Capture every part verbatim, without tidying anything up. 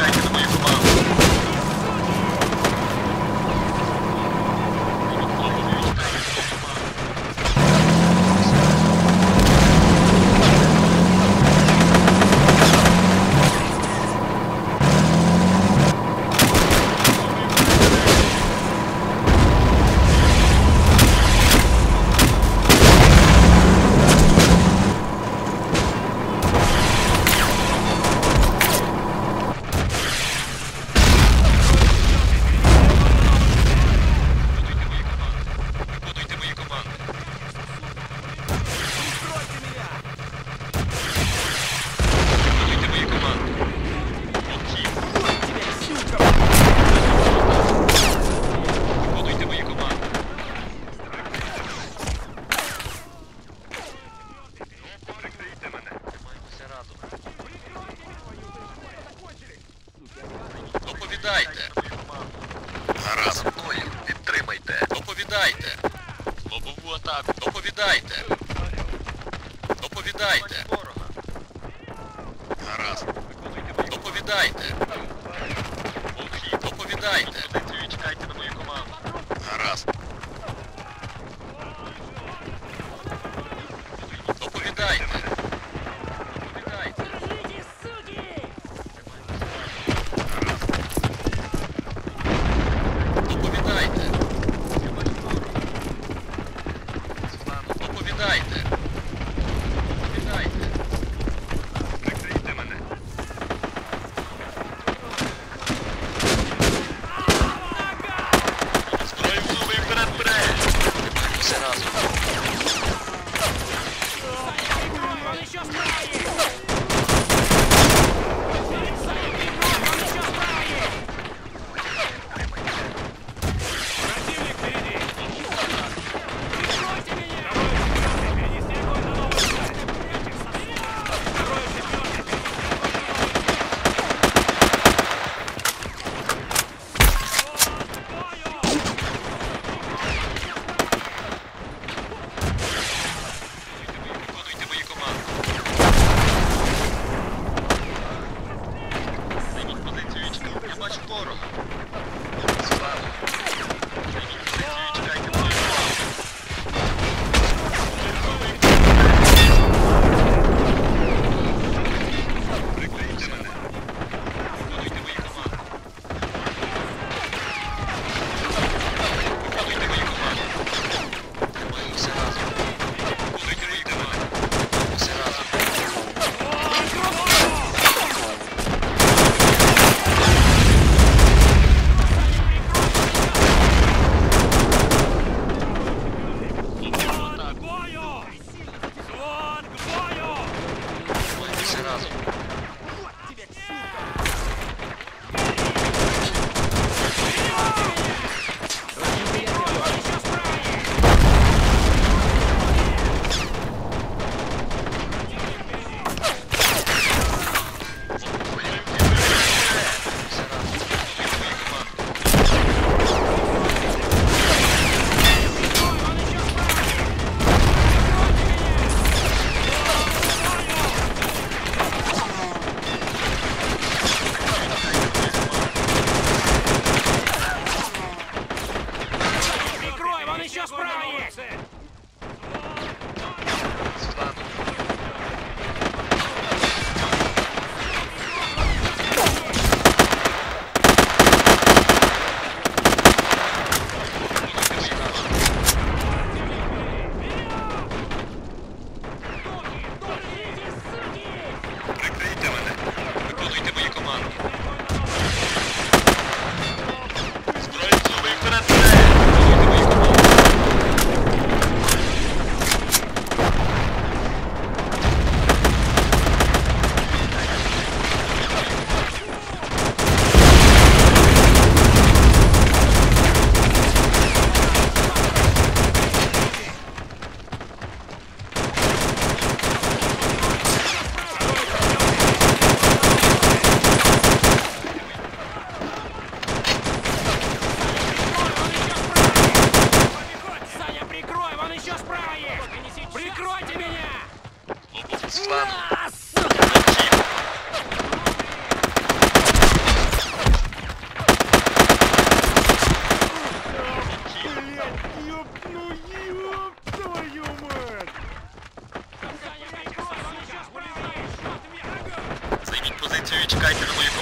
Czekajcie na moje pobawy. Гаразд, підтримайте. Доповідайте. Лобову атаку. Доповідайте. Доповідайте. Гаразд. Доповідайте. Доповідайте. Чекайте на мою команду. Гаразд. Доповідайте.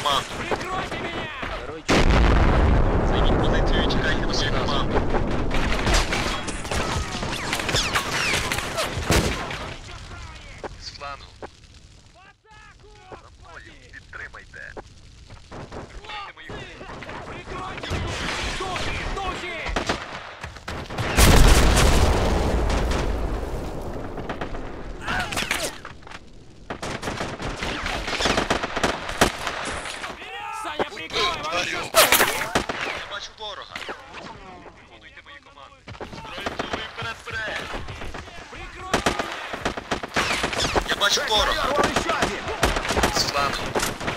команду. Займите позицию и читайте на свою команду. З флану. На полі підтримайте. Бачу ворога. З флангу. Виконуйте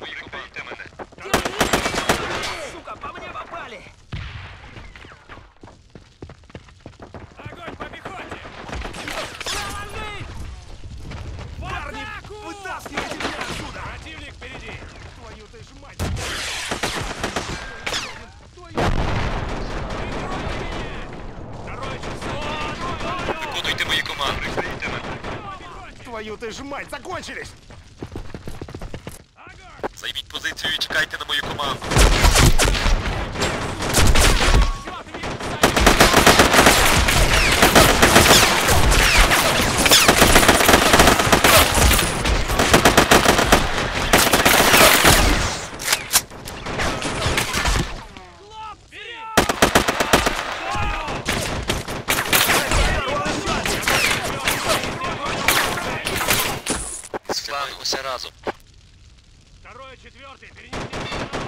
мої команди. Сука, по мне попали! Огонь по пехоте! Команды! В атаку! Вытаскивайте меня отсюда! Противник впереди! Твою ты ж мать! Виконуйте мої команди. Твою ты ж мать! Закончились! Займіть позицію і чекайте на мою команду. З флангу, усе разом. Четвертый, перенесите.